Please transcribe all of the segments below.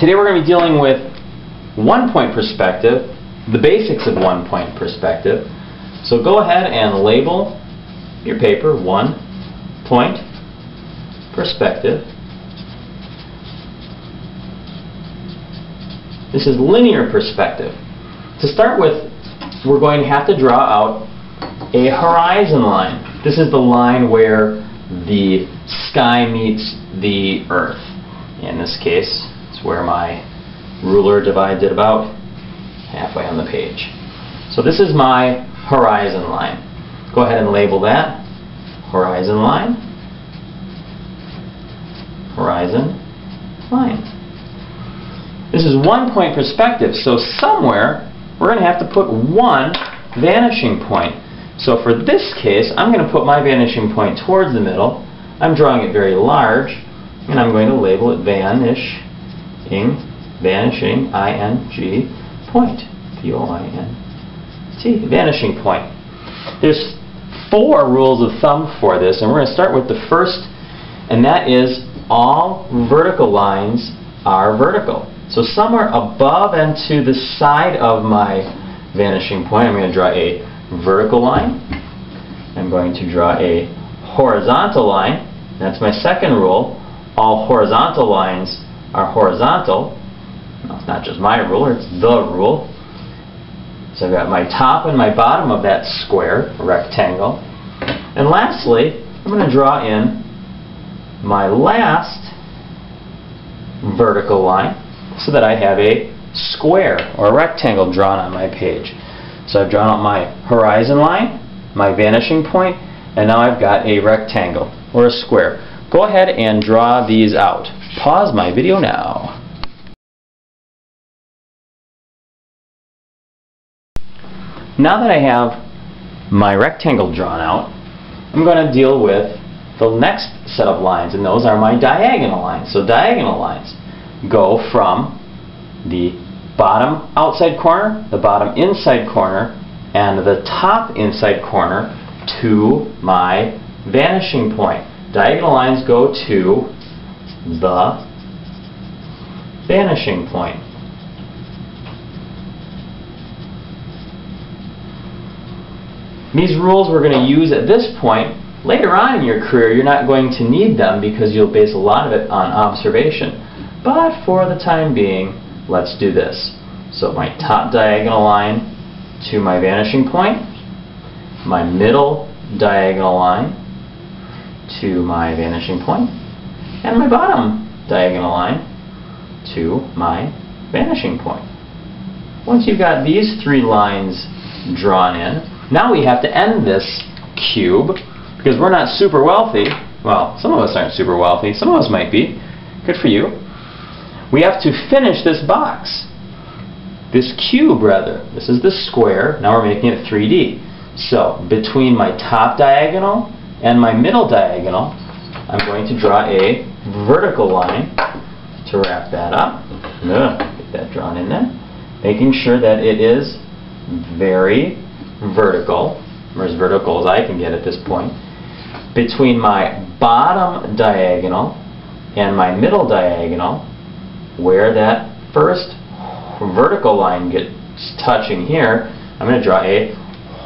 Today we're going to be dealing with one-point perspective, the basics of one-point perspective. So go ahead and label your paper one-point perspective. This is linear perspective. To start with, we're going to have to draw out a horizon line. This is the line where the sky meets the earth. In this case, it's where my ruler divides it about halfway on the page. So this is my horizon line. Go ahead and label that horizon line. Horizon line. This is one-point perspective, so somewhere we're going to have to put one vanishing point. So for this case, I'm going to put my vanishing point towards the middle. I'm drawing it very large, and I'm going to label it vanishing, I-N-G, point, P-O-I-N-T, vanishing point. There's four rules of thumb for this, and we're going to start with the first, and that is all vertical lines are vertical. So somewhere above and to the side of my vanishing point, I'm going to draw a vertical line. I'm going to draw a horizontal line. That's my second rule. All horizontal lines are horizontal. Well, it's not just my rule, it's the rule. So I've got my top and my bottom of that square, rectangle. And lastly, I'm going to draw in my last vertical line so that I have a square or a rectangle drawn on my page. So I've drawn out my horizon line, my vanishing point, and now I've got a rectangle or a square. Go ahead and draw these out. Pause my video now. Now that I have my rectangle drawn out, I'm going to deal with the next set of lines, and those are my diagonal lines. So diagonal lines go from the bottom outside corner, the bottom inside corner, and the top inside corner to my vanishing point. Diagonal lines go to the vanishing point. These rules we're going to use at this point. Later on in your career, you're not going to need them because you'll base a lot of it on observation. But for the time being, let's do this. So my top diagonal line to my vanishing point, my middle diagonal line to my vanishing point, and my bottom diagonal line to my vanishing point. Once you've got these three lines drawn in, now we have to end this cube, because we're not super wealthy. Well, some of us aren't super wealthy. Some of us might be. Good for you. We have to finish this box. This cube, rather. This is the square. Now we're making it 3D. So, between my top diagonal and my middle diagonal, I'm going to draw a vertical line to wrap that up. Get that drawn in there. Making sure that it is very vertical, or as vertical as I can get at this point. Between my bottom diagonal and my middle diagonal, where that first vertical line gets touching here, I'm going to draw a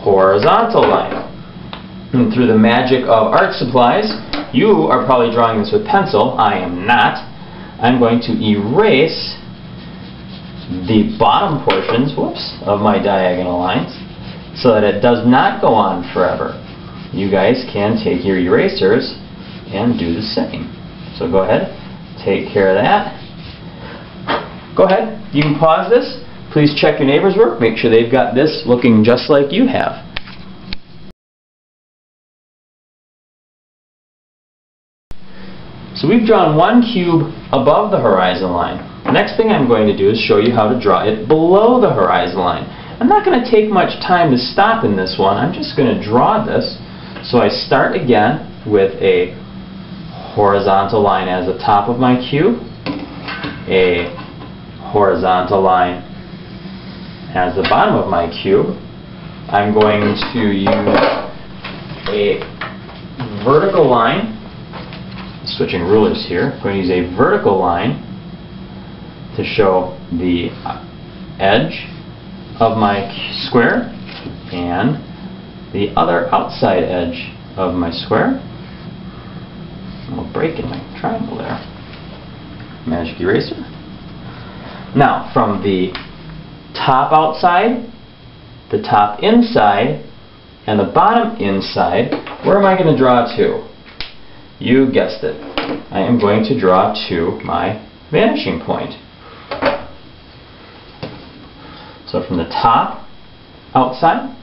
horizontal line. And through the magic of art supplies, you are probably drawing this with pencil. I am not. I'm going to erase the bottom portions, of my diagonal lines so that it does not go on forever. You guys can take your erasers and do the same. So go ahead, take care of that. Go ahead, you can pause this. Please check your neighbor's work. Make sure they've got this looking just like you have. So we've drawn one cube above the horizon line. The next thing I'm going to do is show you how to draw it below the horizon line. I'm not going to take much time to stop in this one. I'm just going to draw this. So I start again with a horizontal line as the top of my cube, a horizontal line as the bottom of my cube. I'm going to use a vertical line, switching rulers here, I'm going to use a vertical line to show the edge of my square and the other outside edge of my square. A little break in my triangle there. Magic eraser. Now, from the top outside, the top inside, and the bottom inside, where am I going to draw to? You guessed it. I am going to draw to my vanishing point. So from the top outside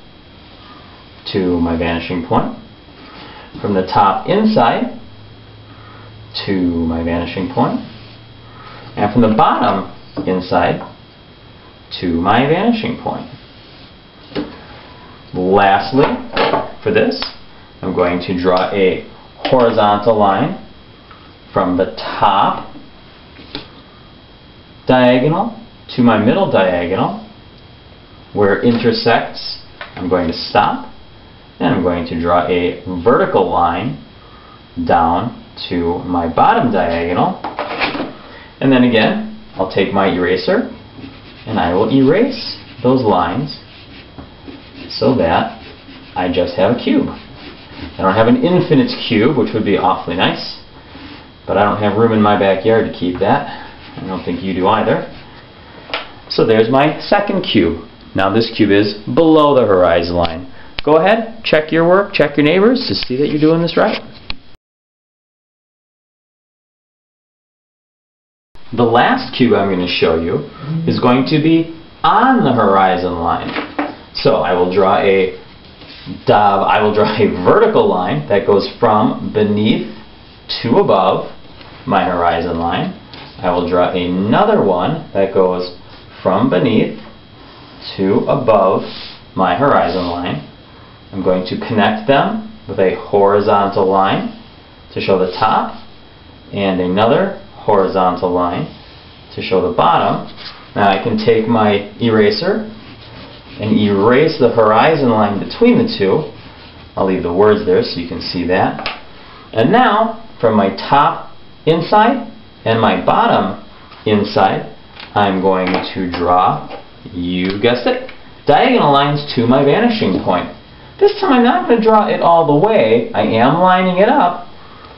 to my vanishing point, from the top inside to my vanishing point, and from the bottom inside to my vanishing point. Lastly, for this, I'm going to draw a horizontal line from the top diagonal to my middle diagonal, where it intersects. I'm going to stop, and I'm going to draw a vertical line down to my bottom diagonal, and then again I'll take my eraser and I will erase those lines so that I just have a cube. I don't have an infinite cube, which would be awfully nice, but I don't have room in my backyard to keep that. I don't think you do either. So there's my second cube. Now this cube is below the horizon line. Go ahead, check your work, check your neighbors to see that you're doing this right. The last cube I'm going to show you is going to be on the horizon line. So I will draw a vertical line that goes from beneath to above my horizon line. I will draw another one that goes from beneath to above my horizon line. I'm going to connect them with a horizontal line to show the top, and another horizontal line to show the bottom. Now I can take my eraser and erase the horizon line between the two. I'll leave the words there so you can see that. And now, from my top inside and my bottom inside, I'm going to draw, you guessed it, diagonal lines to my vanishing point. This time I'm not going to draw it all the way. I am lining it up.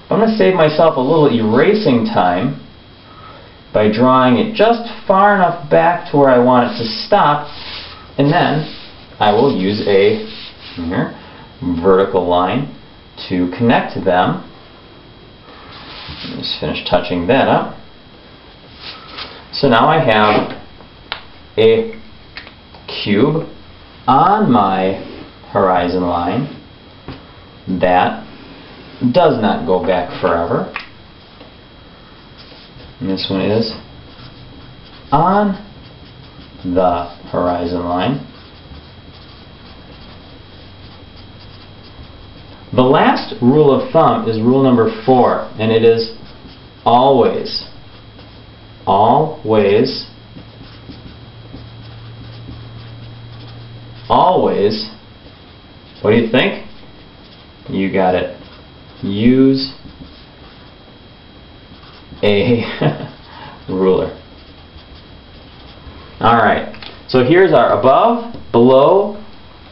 I'm going to save myself a little erasing time by drawing it just far enough back to where I want it to stop. And then I will use a vertical line to connect them. Just finish touching that up. So now I have a cube on my horizon line that does not go back forever. And this one is on the horizon line. The last rule of thumb is rule number 4, and it is always, what do you think? You got it. Use a ruler. Alright, so here's our above, below,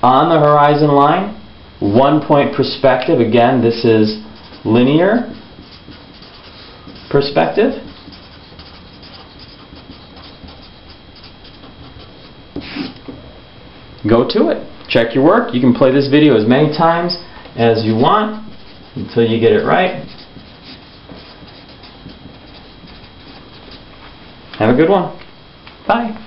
on the horizon line, 1 point perspective. Again, this is linear perspective. Go to it. Check your work. You can play this video as many times as you want until you get it right. Have a good one. Bye.